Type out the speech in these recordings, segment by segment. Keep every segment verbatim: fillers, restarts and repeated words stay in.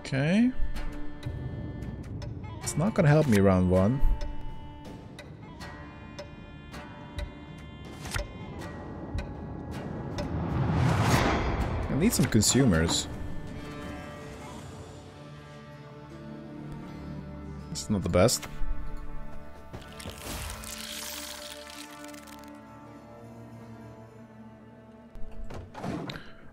Okay. It's not gonna help me round one. I need some consumers. It's not the best.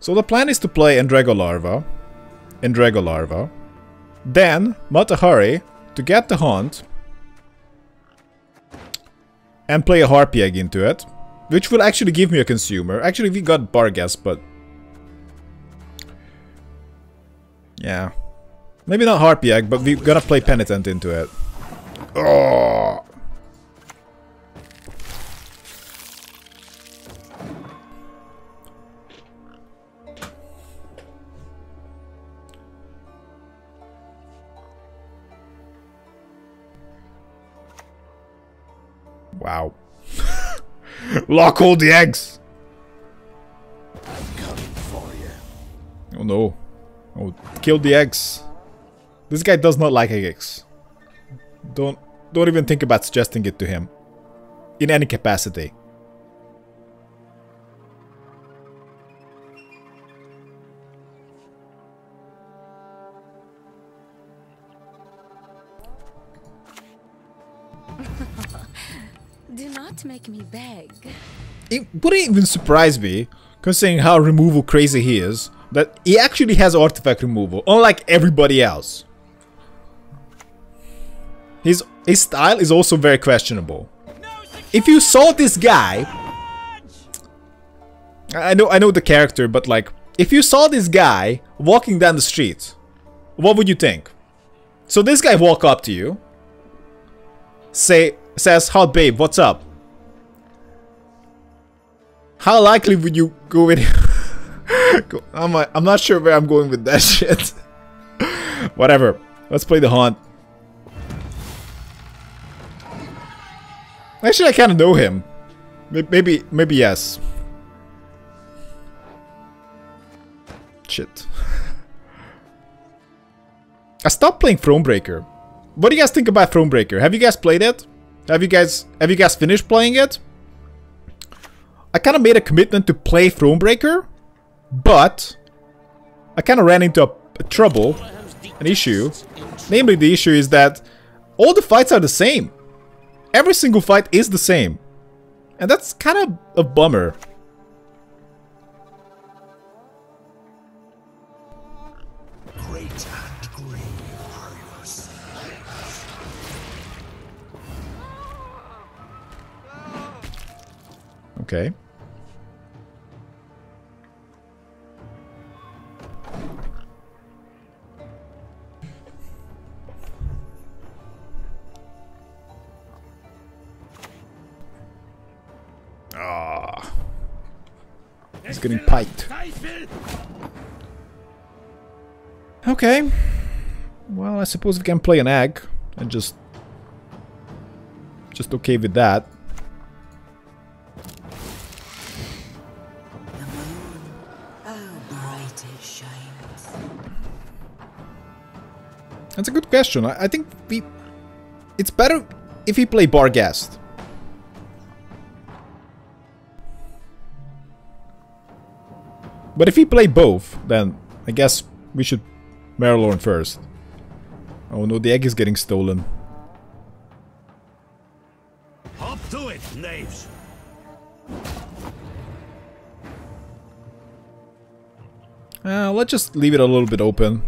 So the plan is to play Andrego Larva, Andrego Larva, then Mata Hurry to get the hunt and play a Harpy Egg into it, which will actually give me a consumer. Actually, we got Barghest, but yeah, maybe not Harpy Egg, but we're gonna play Penitent into it. Oh. Wow. Lock all the eggs! I'm coming for you. Oh no. Oh, kill the eggs. This guy does not like eggs. Don't don't even think about suggesting it to him. In any capacity. Do not make me beg. It wouldn't even surprise me, considering how removal crazy he is, that he actually has artifact removal, unlike everybody else. His, his style is also very questionable. If you saw this guy... I know, I know the character, but like... If you saw this guy walking down the street, what would you think? So this guy walk up to you, say... says, "Hot babe, what's up?" How likely would you go with him? I'm, like, I'm not sure where I'm going with that shit. Whatever. Let's play the hunt. Actually, I kind of know him. Maybe, maybe yes. Shit. I stopped playing Thronebreaker. What do you guys think about Thronebreaker? Have you guys played it? Have you guys have you guys finished playing it? I kind of made a commitment to play Thronebreaker, but I kind of ran into a, a trouble, an issue. Namely, the issue is that all the fights are the same. Every single fight is the same, and that's kind of a bummer. Great. Okay. Ah, he's getting piked. Okay. Well, I suppose we can play an egg and just, just okay with that. That's a good question. I, I think we... It's better if we play Barghest. But if we play both, then I guess we should Marilorn first. Oh no, the egg is getting stolen. Hop to it, knaves! Uh, let's just leave it a little bit open.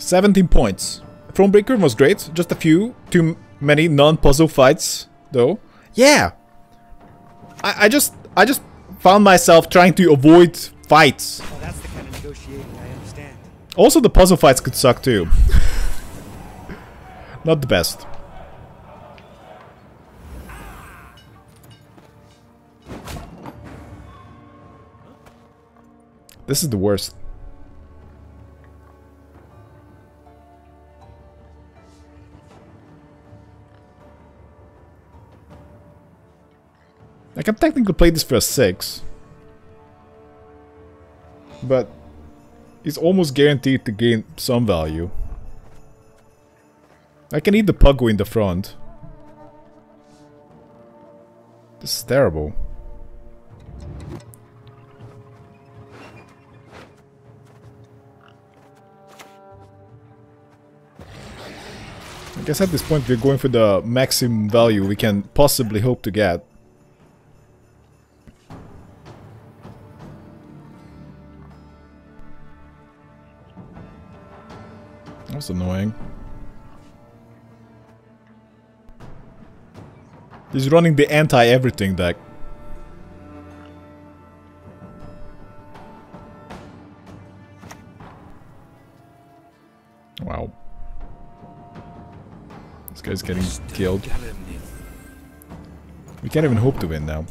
seventeen points. Thronebreaker was great. Just a few too many non-puzzle fights, though. Yeah, I, I just I just found myself trying to avoid fights. Oh, that's the kind of negotiating I understand. Also, the puzzle fights could suck too. Not the best. This is the worst. I can technically play this for a six. But it's almost guaranteed to gain some value. I can eat the Puggo in the front. This is terrible. I guess at this point we're going for the maximum value we can possibly hope to get. That's annoying. He's running the anti-everything deck. Wow. This guy's getting killed. We can't even hope to win now.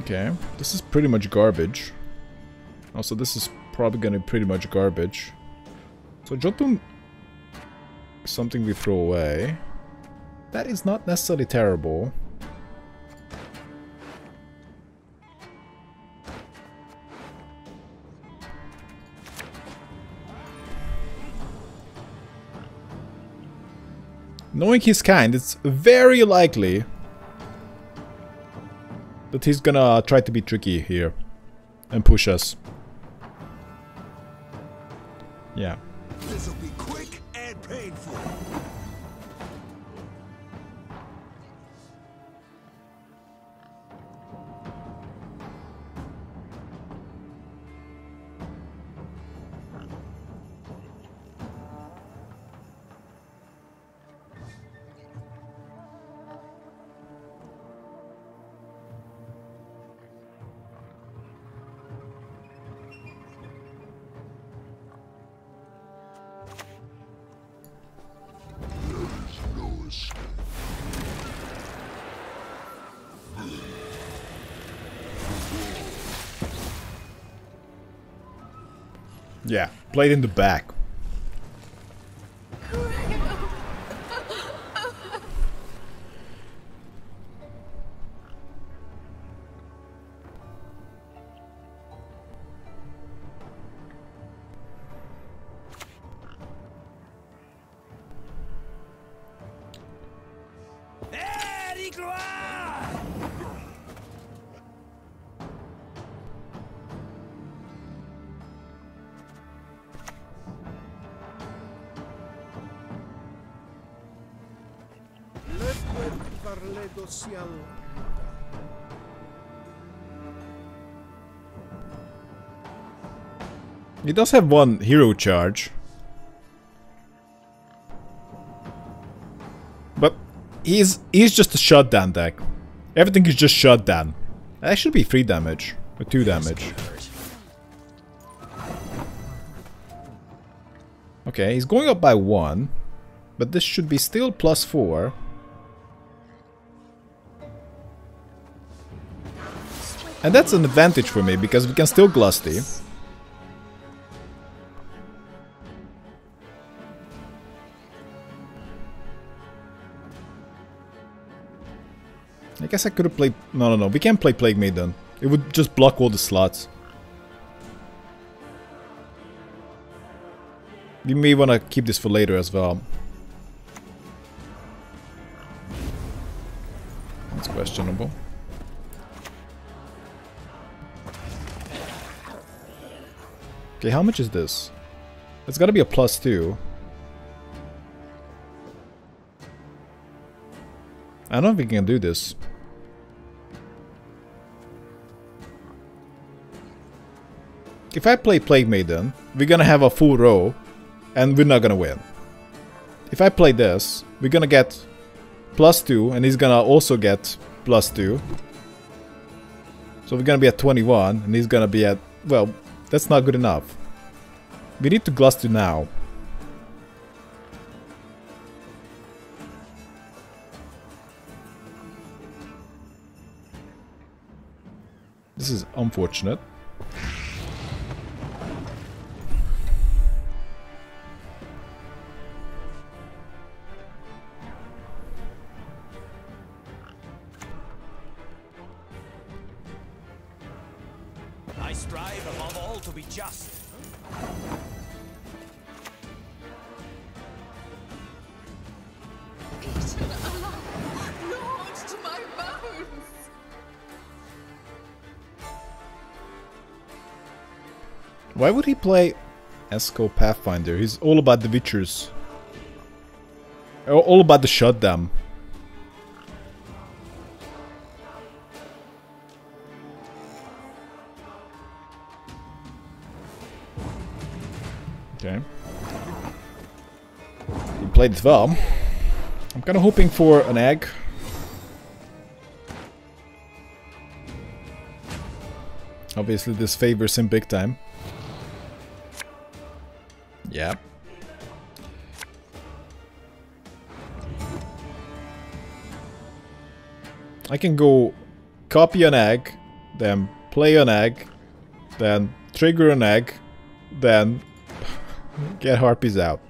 Okay, this is pretty much garbage. Also, this is probably gonna be pretty much garbage. So Jotun... something we throw away. That is not necessarily terrible. Knowing his kind, it's very likely that he's gonna try to be tricky here and push us. Yeah. This'll be quick and painful. Yeah, played in the back. He does have one hero charge, but he's he's just a shutdown deck. Everything is just shutdown. That should be three damage or two damage. Okay, he's going up by one, but this should be still plus four. And that's an advantage for me, because we can still Glusty. I guess I could have played... No, no, no. We can't play Plague Maiden. It would just block all the slots. We may want to keep this for later as well. That's questionable. Okay, how much is this? It's gotta be a plus two. I don't think we can do this. if I play Plague Maiden, we're gonna have a full row and we're not gonna win. If I play this, we're gonna get plus two and he's gonna also get plus two. So we're gonna be at twenty-one and he's gonna be at, well, that's not good enough. We need to glass two now. This is unfortunate. I strive above all to be just. Eaten alive, gnawed to my bones. Why would he play Esco Pathfinder? He's all about the Witchers. All about the shutdown. Okay. He played it well. I'm kind of hoping for an egg. Obviously this favors him big time. Yeah. I can go copy an egg, then play an egg, then trigger an egg, then get harpies out.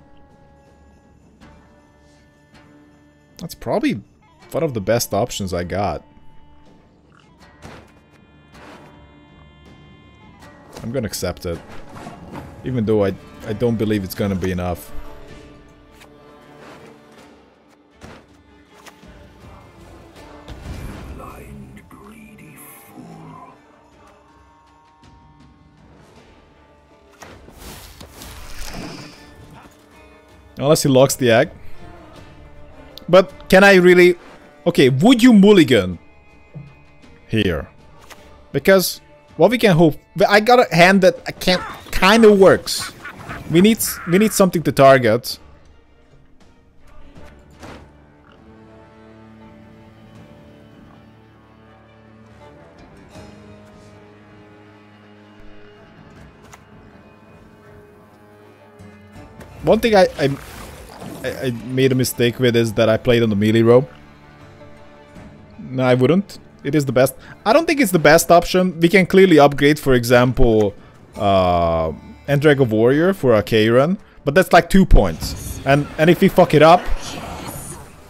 That's probably one of the best options I got. I'm gonna accept it. Even though I I don't believe it's gonna be enough. Blind, greedy fool. Unless he locks the egg. But can I really... Okay, would you mulligan here? Because what we can hope... I got a hand that I can't... Kinda works. We need we need something to target. One thing I I, I made a mistake with is that I played on the melee row. No, I wouldn't. It is the best. I don't think it's the best option. We can clearly upgrade, for example, uh, Andrego Warrior for a K run, but that's like two points, and and if we fuck it up,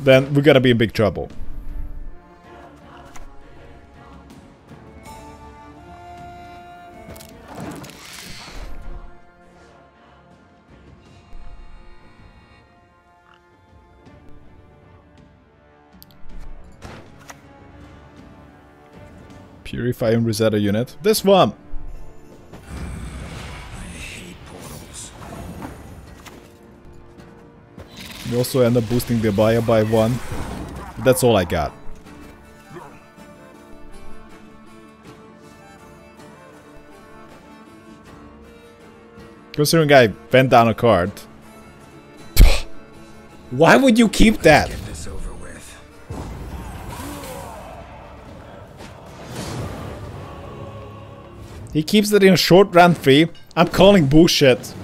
then we're gonna be in big trouble. Purifying Rosetta unit. This one. We also end up boosting the Abaya by one. But that's all I got. Considering I bent down a card. Why would you keep that? Get this over with. He keeps it in a short round three. I'm calling bullshit.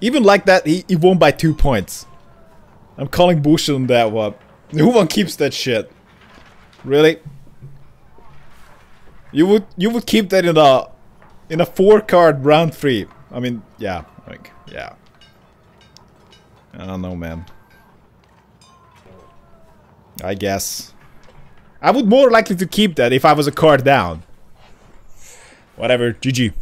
Even like that, he, he won by two points. I'm calling bullshit on that one. Who one keeps that shit? Really? You would you would keep that in a in a four card round three. I mean, yeah, like yeah. I don't know, man. I guess I would more likely to keep that if I was a card down. Whatever, G G.